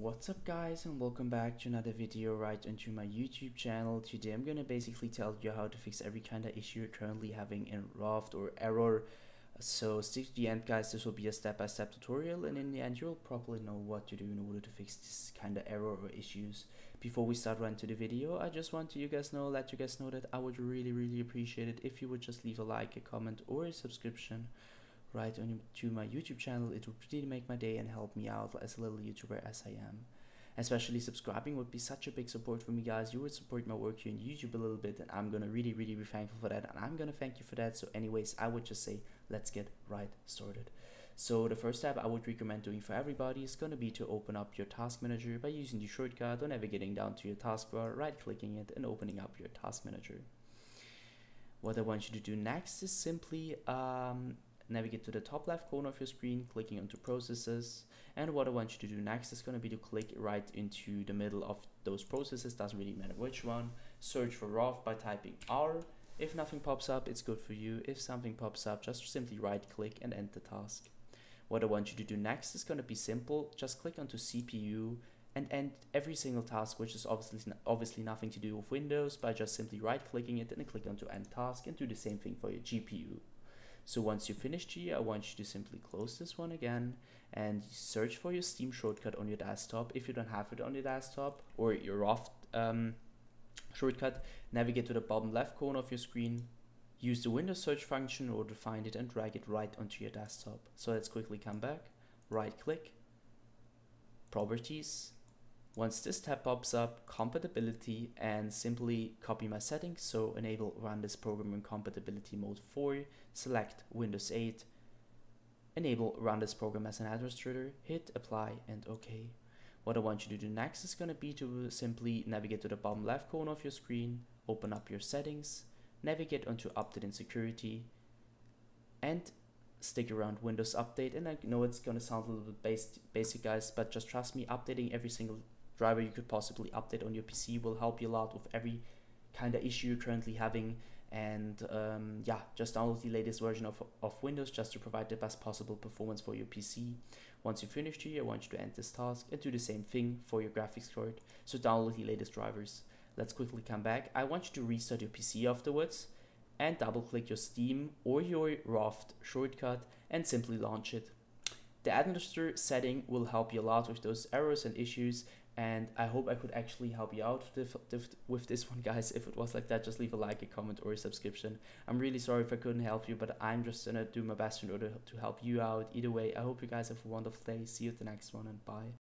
What's up guys, and welcome back to another video right onto my YouTube channel. Today I'm gonna basically tell you how to fix every kind of issue you're currently having in Raft or error. So stick to the end guys, this will be a step-by-step tutorial, and in the end you'll probably know what to do in order to fix this kind of error or issues. Before we start right into the video, I just want to let you guys know that I would really appreciate it if you would just leave a like, a comment or a subscription right onto my YouTube channel. It would really make my day and help me out as a little YouTuber as I am. Especially subscribing would be such a big support for me guys. You would support my work here on YouTube a little bit, and I'm gonna really be thankful for that, and I'm gonna thank you for that. So anyways, I would just say let's get right started. So the first step I would recommend doing for everybody is gonna be to open up your task manager by using the shortcut or navigating down to your taskbar, right clicking it and opening up your task manager. What I want you to do next is simply navigate to the top left corner of your screen, clicking onto processes, and what I want you to do next is going to be to click right into the middle of those processes, doesn't really matter which one. Search for Raft by typing R. If nothing pops up, it's good for you. If something pops up, just simply right click and end the task. What I want you to do next is going to be simple, just click onto CPU and end every single task, which is obviously nothing to do with Windows, by just simply right clicking it and click onto end task, and do the same thing for your GPU. So once you finish here, I want you to simply close this one again and search for your Steam shortcut on your desktop. If you don't have it on your desktop, or your Raft shortcut, navigate to the bottom left corner of your screen, use the Windows search function in order to find it, and drag it right onto your desktop. So let's quickly come back, right click, properties. Once this tab pops up, compatibility, and simply copy my settings. So enable run this program in compatibility mode 4, select Windows 8, enable run this program as an administrator, hit apply and OK. What I want you to do next is going to be to simply navigate to the bottom left corner of your screen, open up your settings, navigate onto update and security, and stick around Windows update. And I know it's going to sound a little bit basic guys, but just trust me, updating every single driver you could possibly update on your PC will help you a lot with every kind of issue you're currently having. And yeah, just download the latest version of Windows just to provide the best possible performance for your PC. Once you finish here, I want you to end this task and do the same thing for your graphics card. So download the latest drivers. Let's quickly come back. I want you to restart your PC afterwards and double click your Steam or your Raft shortcut and simply launch it. The administrator setting will help you a lot with those errors and issues, and I hope I could actually help you out with this one guys. If it was like that, just leave a like, a comment or a subscription. I'm really sorry if I couldn't help you, but I'm just gonna do my best in order to help you out. Either way, I hope you guys have a wonderful day. See you at the next one, and bye.